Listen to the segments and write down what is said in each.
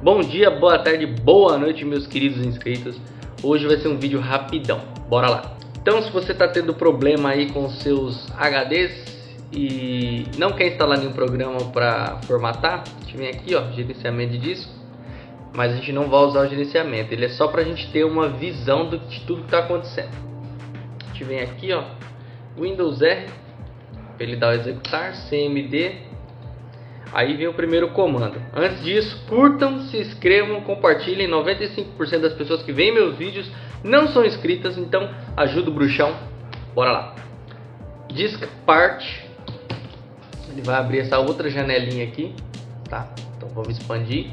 Bom dia, boa tarde, boa noite, meus queridos inscritos. Hoje vai ser um vídeo rapidão, bora lá. Então, se você está tendo problema aí com seus HDs e não quer instalar nenhum programa para formatar, a gente vem aqui, ó, gerenciamento de disco. Mas a gente não vai usar o gerenciamento, ele é só para a gente ter uma visão de tudo que está acontecendo. A gente vem aqui, ó, Windows R, ele dá o executar, CMD. Aí vem o primeiro comando. Antes disso, curtam, se inscrevam, compartilhem. 95% das pessoas que veem meus vídeos não são inscritas, então ajuda o bruxão. Bora lá. Diskpart. Ele vai abrir essa outra janelinha aqui, tá? Então vamos expandir.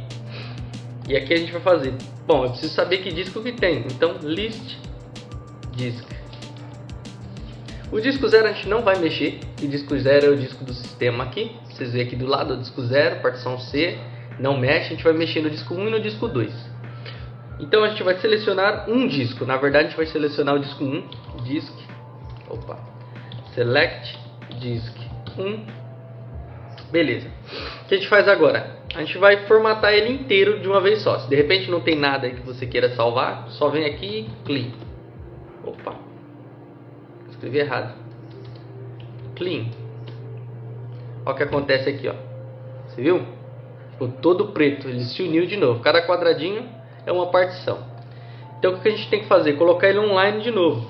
E aqui a gente vai fazer. Bom, eu preciso saber que disco que tem. Então list disk. O disco 0 a gente não vai mexer. O disco 0 é o disco do sistema aqui. Vocês veem aqui do lado o disco 0, partição C, não mexe, a gente vai mexer no disco 1 e no disco 2. Então a gente vai selecionar um disco, na verdade a gente vai selecionar o disco 1, disk, select disk 1, beleza. O que a gente faz agora? A gente vai formatar ele inteiro de uma vez só. Se de repente não tem nada que você queira salvar, só vem aqui e clean. Escrevi errado. Clean. Olha o que acontece aqui, ó. Você viu? Ficou todo preto. Ele se uniu de novo. Cada quadradinho é uma partição. Então o que a gente tem que fazer? Colocar ele online de novo.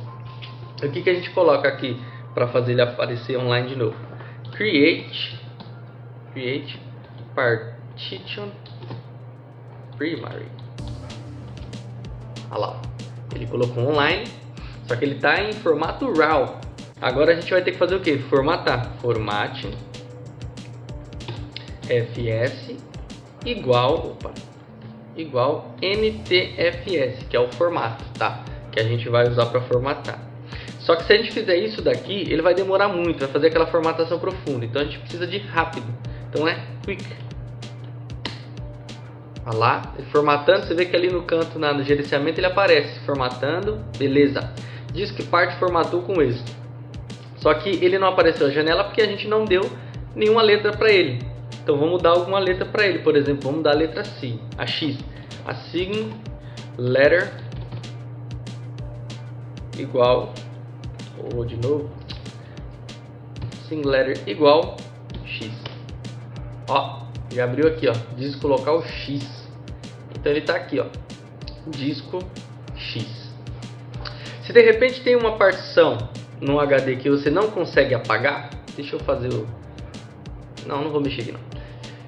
O que a gente coloca aqui para fazer ele aparecer online de novo? Create partition primary. Olha lá. Ele colocou online. Só que ele está em formato RAW. Agora a gente vai ter que fazer o que? Formatar. Formate. FS igual NTFS, que é o formato, tá? Que a gente vai usar para formatar. Só que se a gente fizer isso daqui, ele vai demorar muito, vai fazer aquela formatação profunda. Então a gente precisa de rápido. Então é quick. Olha lá, formatando, você vê que ali no canto, no gerenciamento, ele aparece formatando, beleza. Diz que parte formatou com êxito. Só que ele não apareceu a janela porque a gente não deu nenhuma letra para ele. Então vamos dar alguma letra para ele, por exemplo, vamos dar a letra C, a X. Assign letter igual, ou de novo, assign letter igual X. Ó. Já abriu aqui, ó, disco local X. Então ele tá aqui, ó, disco X. Se de repente tem uma partição no HD que você não consegue apagar, deixa eu fazer o... Não vou mexer aqui não.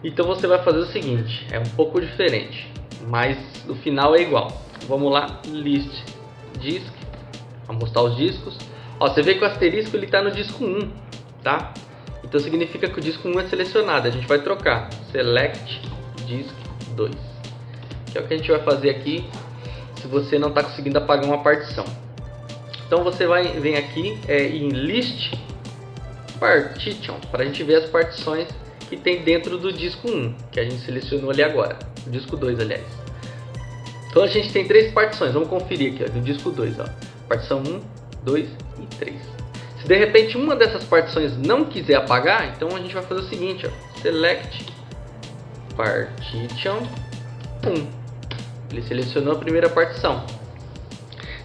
Então você vai fazer o seguinte, é um pouco diferente, mas o final é igual. Vamos lá, list disk, vamos mostrar os discos. Ó, você vê que o asterisco ele tá no disco 1, tá? Então significa que o disco 1 é selecionado. A gente vai trocar. Select disk 2. Que é o que a gente vai fazer aqui se você não está conseguindo apagar uma partição. Então você vem aqui em list partition. Para a gente ver as partições que tem dentro do disco 1. Que a gente selecionou ali agora. O disco 2, aliás. Então a gente tem 3 partições. Vamos conferir aqui. Ó, do disco 2. Ó. Partição 1, 2 e 3. Se de repente uma dessas partições não quiser apagar, então a gente vai fazer o seguinte, ó, select partition 1. Ele selecionou a primeira partição.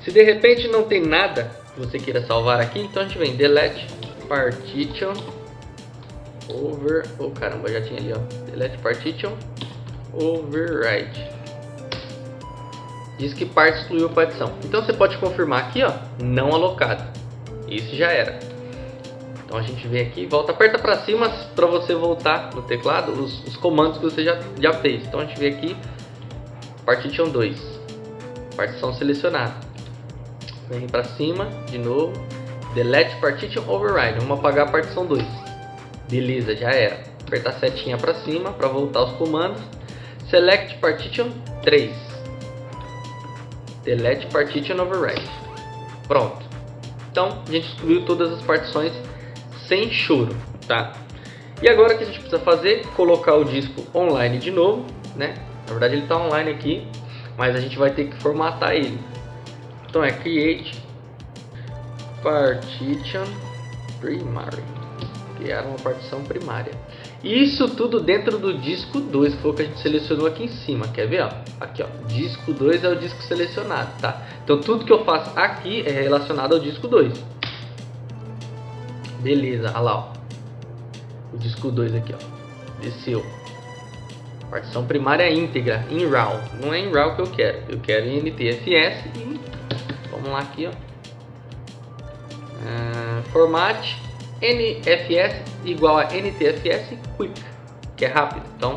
Se de repente não tem nada que você queira salvar aqui, então a gente vem delete partition over... Oh, caramba, já tinha ali, ó. Delete partition override. Diz que parte excluiu a partição. Então você pode confirmar aqui, ó, não alocado. Isso já era. Então a gente vem aqui, volta, aperta para cima para você voltar no teclado os comandos que você já fez. Então a gente vem aqui, partition 2, partição selecionada. Vem para cima, de novo, delete partition override, vamos apagar a partição 2. Beleza, já era. Apertar a setinha para cima para voltar os comandos. Select partition 3, delete partition override. Pronto. Então, a gente excluiu todas as partições sem choro, tá? E agora o que a gente precisa fazer? Colocar o disco online de novo, né? Na verdade ele está online aqui, mas a gente vai ter que formatar ele. Então é create partition primary. Criar uma partição primária. Isso tudo dentro do disco 2, que foi o que a gente selecionou aqui em cima, quer ver? Ó? Aqui, ó, disco 2 é o disco selecionado, tá? Então tudo que eu faço aqui é relacionado ao disco 2. Beleza, olha lá, ó. O disco 2 aqui, ó, desceu. Partição primária íntegra, em RAW. Não é em RAW que eu quero em NTFS. E vamos lá aqui, ó. Format NFS igual a NTFS Quick, que é rápido. Então,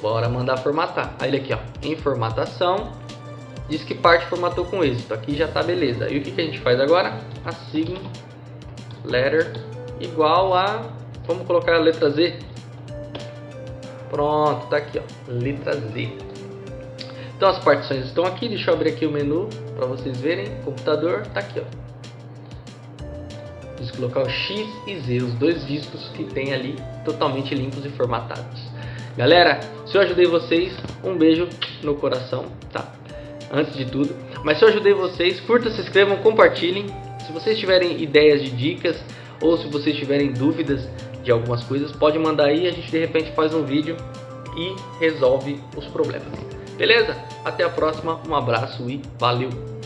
bora mandar formatar. Aí ele aqui, ó, em formatação. Diskpart formatou com êxito. Aqui já tá beleza. E o que, que a gente faz agora? Assign letter igual a... Vamos colocar a letra Z. Pronto, tá aqui, ó, letra Z. Então as partições estão aqui, deixa eu abrir aqui o menu para vocês verem, computador, tá aqui, ó. Disco local X e Z, os dois discos que tem ali totalmente limpos e formatados. Galera, se eu ajudei vocês, um beijo no coração, tá? Antes de tudo, mas se eu ajudei vocês, curtam, se inscrevam, compartilhem. Se vocês tiverem ideias de dicas ou se vocês tiverem dúvidas de algumas coisas, pode mandar aí, a gente de repente faz um vídeo e resolve os problemas. Beleza? Até a próxima, um abraço e valeu!